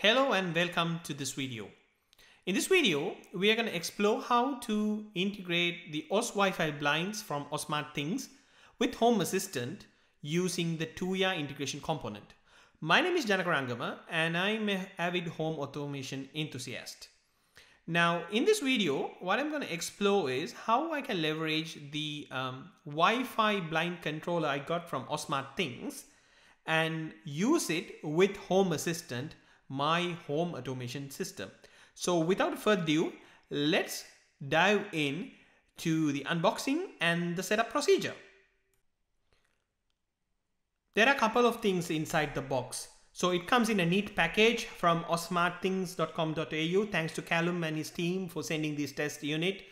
Hello and welcome to this video. In this video, we are going to explore how to integrate the Oz Wi-Fi blinds from Oz Smart Things with Home Assistant using the Tuya integration component. My name is Janaka Rangama and I'm an avid home automation enthusiast. Now, in this video, what I'm going to explore is how I can leverage the Wi-Fi blind controller I got from Oz Smart Things and use it with Home Assistant, my home automation system. So without further ado, let's dive in to the unboxing and the setup procedure. There are a couple of things inside the box. So it comes in a neat package from osmartthings.com.au. Thanks to Callum and his team for sending this test unit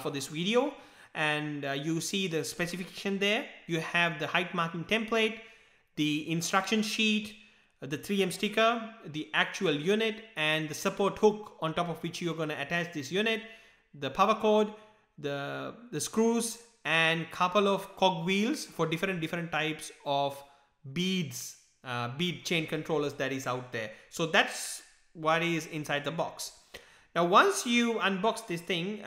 for this video. And you see the specification there. You have the height marking template, the instruction sheet, the 3M sticker, the actual unit, and the support hook on top of which you're going to attach this unit, the power cord, the screws, and couple of cogwheels for different types of beads, bead chain controllers that is out there. So that's what is inside the box. Now, once you unbox this thing,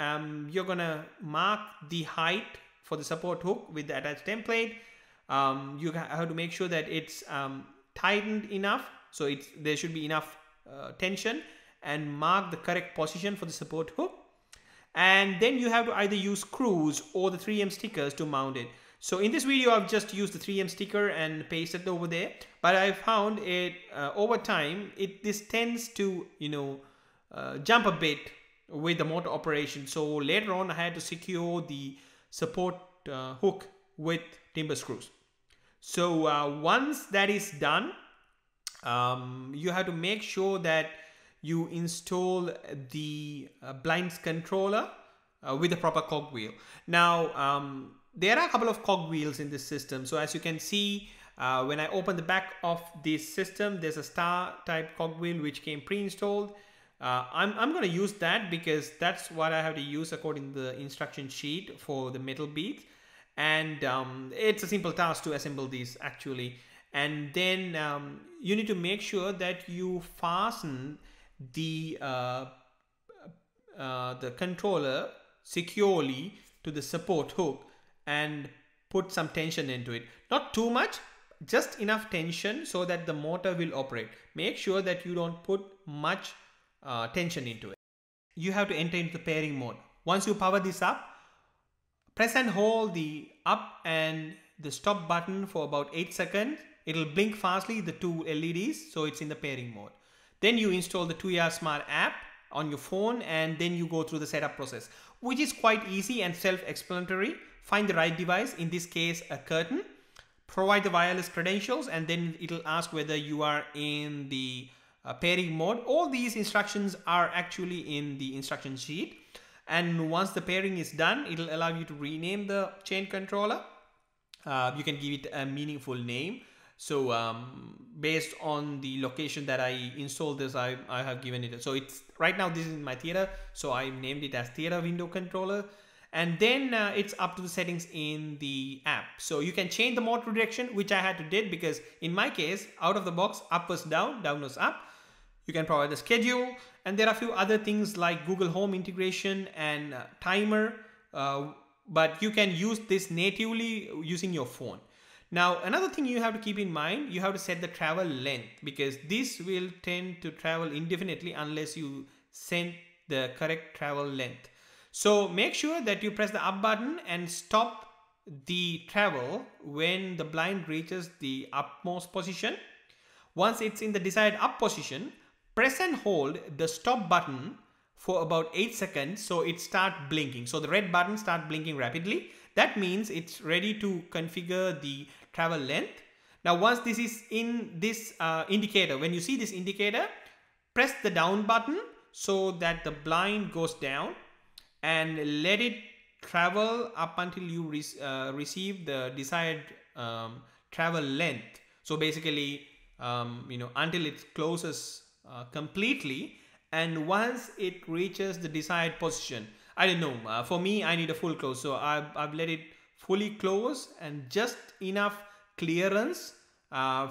you're going to mark the height for the support hook with the attached template. You have to make sure that it's tightened enough, so there should be enough tension, and mark the correct position for the support hook. And then you have to either use screws or the 3M stickers to mount it. So in this video, I've just used the 3M sticker and pasted it over there. But I found it over time, this tends to jump a bit with the motor operation. So later on, I had to secure the support hook with timber screws. So once that is done, you have to make sure that you install the blinds controller with the proper cogwheel. Now, there are a couple of cogwheels in this system. So as you can see, when I open the back of this system, there's a star type cogwheel which came pre-installed. I'm going to use that because that's what I have to use according to the instruction sheet for the metal beads. And it's a simple task to assemble these actually. And then you need to make sure that you fasten the controller securely to the support hook and put some tension into it. Not too much, just enough tension so that the motor will operate. Make sure that you don't put much tension into it. You have to enter into the pairing mode. Once you power this up, press and hold the up and the stop button for about 8 seconds. It'll blink fastly, the two LEDs, so it's in the pairing mode. Then you install the Tuya Smart app on your phone, and then you go through the setup process, which is quite easy and self-explanatory. Find the right device, in this case a curtain. Provide the wireless credentials, and then it'll ask whether you are in the pairing mode. All these instructions are actually in the instruction sheet. And once the pairing is done, it'll allow you to rename the chain controller. You can give it a meaningful name. So based on the location that I installed this, I have given it. So it's right now, this is my theater. So I named it as theater window controller. And then it's up to the settings in the app. So you can change the motor direction, which I had to do because in my case, out of the box, up was down, down was up. You can provide a schedule, and there are a few other things like Google Home integration and timer, but you can use this natively using your phone. Now, another thing you have to keep in mind, you have to set the travel length because this will tend to travel indefinitely unless you set the correct travel length. So make sure that you press the up button and stop the travel when the blind reaches the upmost position. Once it's in the desired up position, press and hold the stop button for about 8 seconds, so it starts blinking. So the red button starts blinking rapidly. That means it's ready to configure the travel length. Now, once this is in this indicator, when you see this indicator, press the down button so that the blind goes down and let it travel up until you receive the desired travel length. So basically, until it closes completely, and once it reaches the desired position, I don't know, for me I need a full close, so I've let it fully close and just enough clearance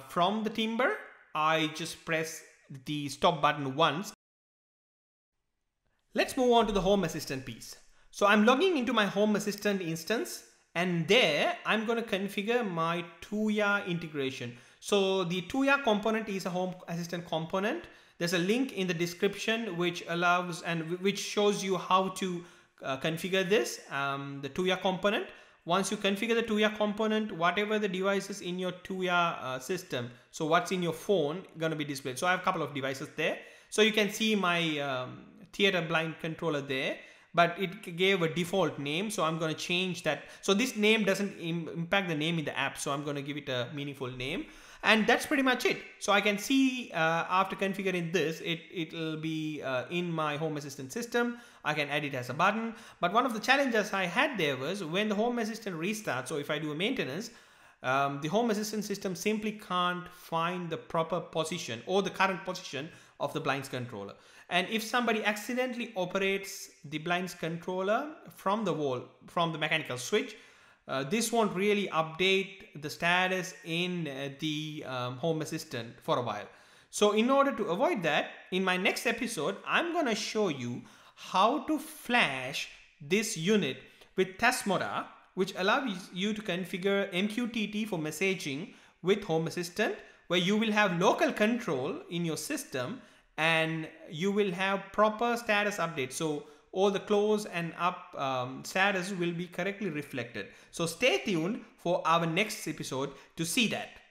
from the timber. I just press the stop button once. Let's move on to the Home Assistant piece. So I'm logging into my Home Assistant instance, and there I'm going to configure my Tuya integration. So the Tuya component is a Home Assistant component. There's a link in the description which allows and which shows you how to configure this, the Tuya component. Once you configure the Tuya component, whatever the devices in your Tuya system, so what's in your phone, going to be displayed. So I have a couple of devices there. So you can see my theater blind controller there, but it gave a default name. So I'm going to change that. So this name doesn't impact the name in the app. So I'm going to give it a meaningful name. And that's pretty much it. So I can see after configuring this, it'll be in my Home Assistant system. I can add it as a button. But one of the challenges I had there was when the Home Assistant restarts, so if I do a maintenance, the Home Assistant system simply can't find the proper position or the current position of the blinds controller. And if somebody accidentally operates the blinds controller from the wall, from the mechanical switch, this won't really update the status in the Home Assistant for a while. So in order to avoid that, in my next episode, I'm going to show you how to flash this unit with Tasmota, which allows you to configure MQTT for messaging with Home Assistant, where you will have local control in your system and you will have proper status updates. So all the close and up status will be correctly reflected. So stay tuned for our next episode to see that.